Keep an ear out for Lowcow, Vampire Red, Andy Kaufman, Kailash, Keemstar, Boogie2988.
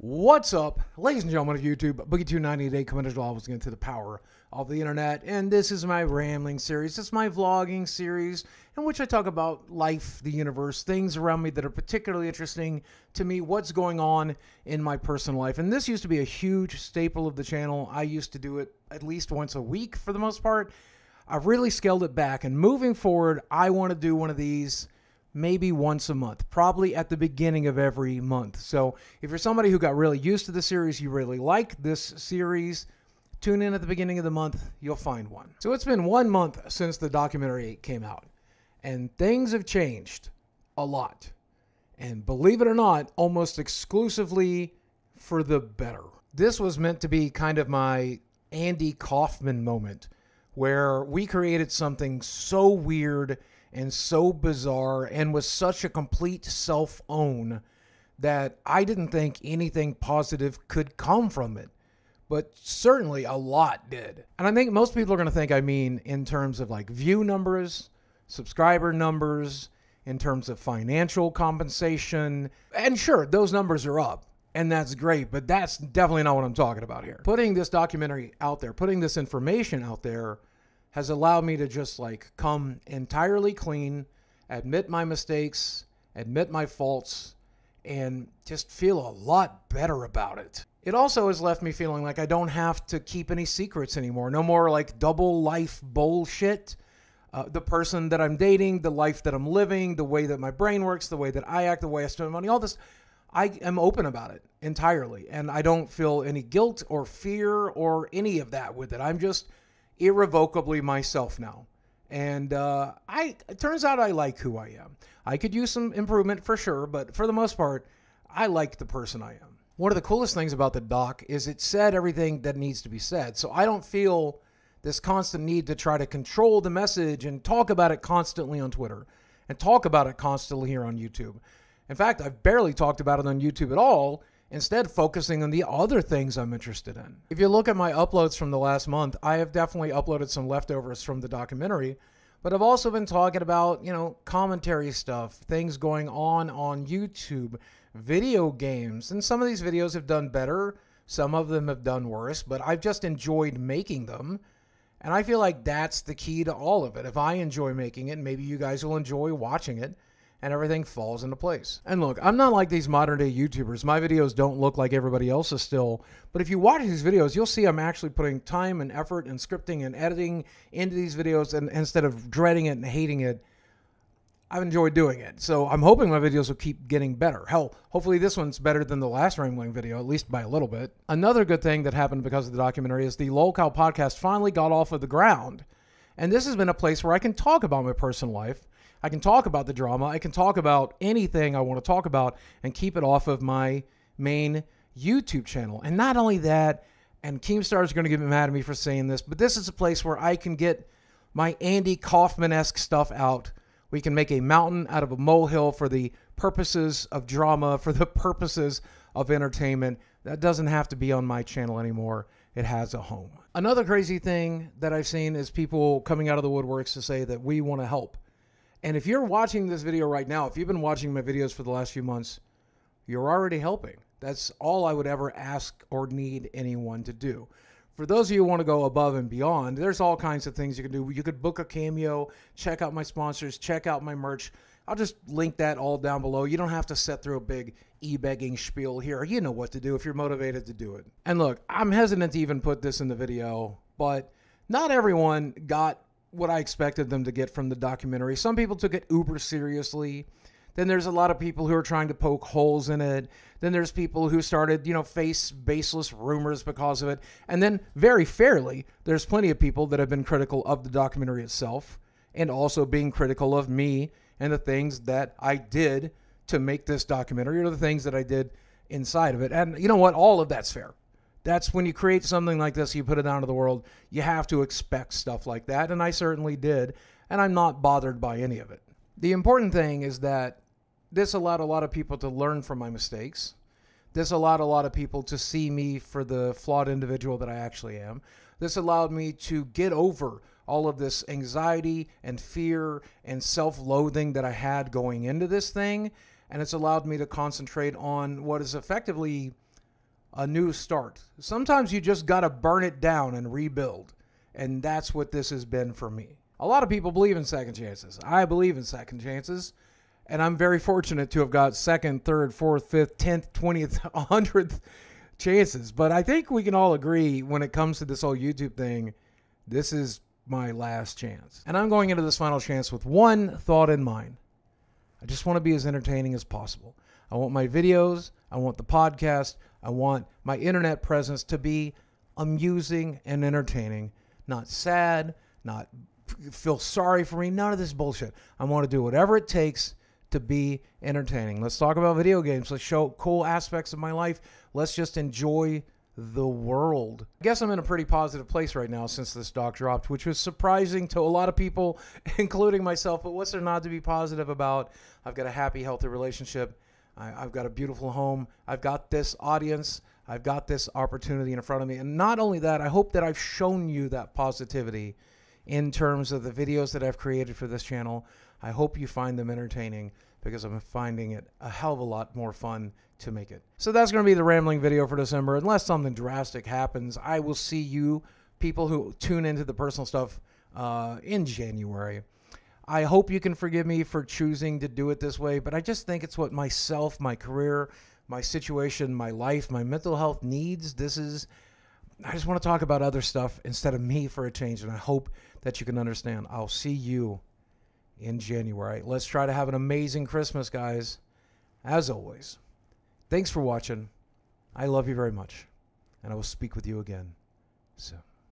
What's up, ladies and gentlemen of YouTube? Boogie2988 coming as always again to the power of the internet. And this is my rambling series. This is my vlogging series in which I talk about life, the universe, things around me that are particularly interesting to me, what's going on in my personal life. And this used to be a huge staple of the channel. I used to do it at least once a week for the most part. I've really scaled it back. And moving forward, I want to do one of these maybe once a month, probably at the beginning of every month. So if you're somebody who got really used to the series, you really like this series, tune in at the beginning of the month, you'll find one. So it's been 1 month since the documentary came out, and things have changed a lot. And believe it or not, almost exclusively for the better. This was meant to be kind of my Andy Kaufman moment, where we created something so weird and so bizarre and was such a complete self-own that I didn't think anything positive could come from it. But certainly a lot did. And I think most people are going to think I mean in terms of like view numbers, subscriber numbers, in terms of financial compensation. And sure, those numbers are up, and that's great, but that's definitely not what I'm talking about here. Putting this documentary out there, putting this information out there, has allowed me to just like come entirely clean, admit my mistakes, admit my faults, and just feel a lot better about it. It also has left me feeling like I don't have to keep any secrets anymore. No more like double life bullshit. The person that I'm dating, the life that I'm living, the way that my brain works, the way that I act, the way I spend money, all this. I am open about it entirely, and I don't feel any guilt or fear or any of that with it. I'm just irrevocably myself now, and it turns out I like who I am. I could use some improvement for sure, but for the most part, I like the person I am. One of the coolest things about the doc is it said everything that needs to be said, so I don't feel this constant need to try to control the message and talk about it constantly on Twitter and talk about it constantly here on YouTube. In fact, I've barely talked about it on YouTube at all, instead focusing on the other things I'm interested in. If you look at my uploads from the last month, I have definitely uploaded some leftovers from the documentary, but I've also been talking about, you know, commentary stuff, things going on YouTube, video games, and some of these videos have done better, some of them have done worse, but I've just enjoyed making them, and I feel like that's the key to all of it. If I enjoy making it, maybe you guys will enjoy watching it, and everything falls into place. And look, I'm not like these modern day YouTubers. My videos don't look like everybody else's still, but if you watch these videos, you'll see I'm actually putting time and effort and scripting and editing into these videos, and instead of dreading it and hating it, I've enjoyed doing it. So I'm hoping my videos will keep getting better. Hell, hopefully this one's better than the last rambling video, at least by a little bit. Another good thing that happened because of the documentary is the Lowcow podcast finally got off of the ground. And this has been a place where I can talk about my personal life. I can talk about the drama. I can talk about anything I want to talk about and keep it off of my main YouTube channel. And not only that, and Keemstar is going to get mad at me for saying this, but this is a place where I can get my Andy Kaufman-esque stuff out. We can make a mountain out of a molehill for the purposes of drama, for the purposes of entertainment. That doesn't have to be on my channel anymore. It has a home. Another crazy thing that I've seen is people coming out of the woodworks to say that we want to help. And if you're watching this video right now, if you've been watching my videos for the last few months, you're already helping. That's all I would ever ask or need anyone to do. For those of you who want to go above and beyond, there's all kinds of things you can do. You could book a cameo, check out my sponsors, check out my merch. I'll just link that all down below. You don't have to sit through a big e-begging spiel here. You know what to do if you're motivated to do it. And look, I'm hesitant to even put this in the video, but not everyone got what I expected them to get from the documentary. Some people took it uber seriously. Then there's a lot of people who are trying to poke holes in it. Then there's people who started, you know, face baseless rumors because of it. And then very fairly, there's plenty of people that have been critical of the documentary itself and also being critical of me and the things that I did to make this documentary or the things that I did inside of it. And you know what? All of that's fair. That's when you create something like this, you put it out into the world, you have to expect stuff like that. And I certainly did. And I'm not bothered by any of it. The important thing is that this allowed a lot of people to learn from my mistakes. This allowed a lot of people to see me for the flawed individual that I actually am. This allowed me to get over all of this anxiety and fear and self-loathing that I had going into this thing. And it's allowed me to concentrate on what is effectively a new start. Sometimes you just got to burn it down and rebuild. And that's what this has been for me. A lot of people believe in second chances. I believe in second chances. And I'm very fortunate to have got second, third, fourth, fifth, 10th, 20th, 100th chances. But I think we can all agree when it comes to this whole YouTube thing, this is my last chance. And I'm going into this final chance with one thought in mind. I just want to be as entertaining as possible. I want my videos. I want the podcast. I want my internet presence to be amusing and entertaining. Not sad, not feel sorry for me. None of this bullshit. I want to do whatever it takes to be entertaining. Let's talk about video games. Let's show cool aspects of my life. Let's just enjoy the world. I guess I'm in a pretty positive place right now since this doc dropped, which was surprising to a lot of people, including myself. But what's there not to be positive about? I've got a happy, healthy relationship. I've got a beautiful home. I've got this audience. I've got this opportunity in front of me. And not only that, I hope that I've shown you that positivity in terms of the videos that I've created for this channel. I hope you find them entertaining, because I'm finding it a hell of a lot more fun to make it. So that's going to be the rambling video for December. Unless something drastic happens, I will see you people who tune into the personal stuff in January. I hope you can forgive me for choosing to do it this way, but I just think it's what myself, my career, my situation, my life, my mental health needs. I just want to talk about other stuff instead of me for a change, and I hope that you can understand. I'll see you in January. Let's try to have an amazing Christmas, guys. As always, thanks for watching. I love you very much, and I will speak with you again soon.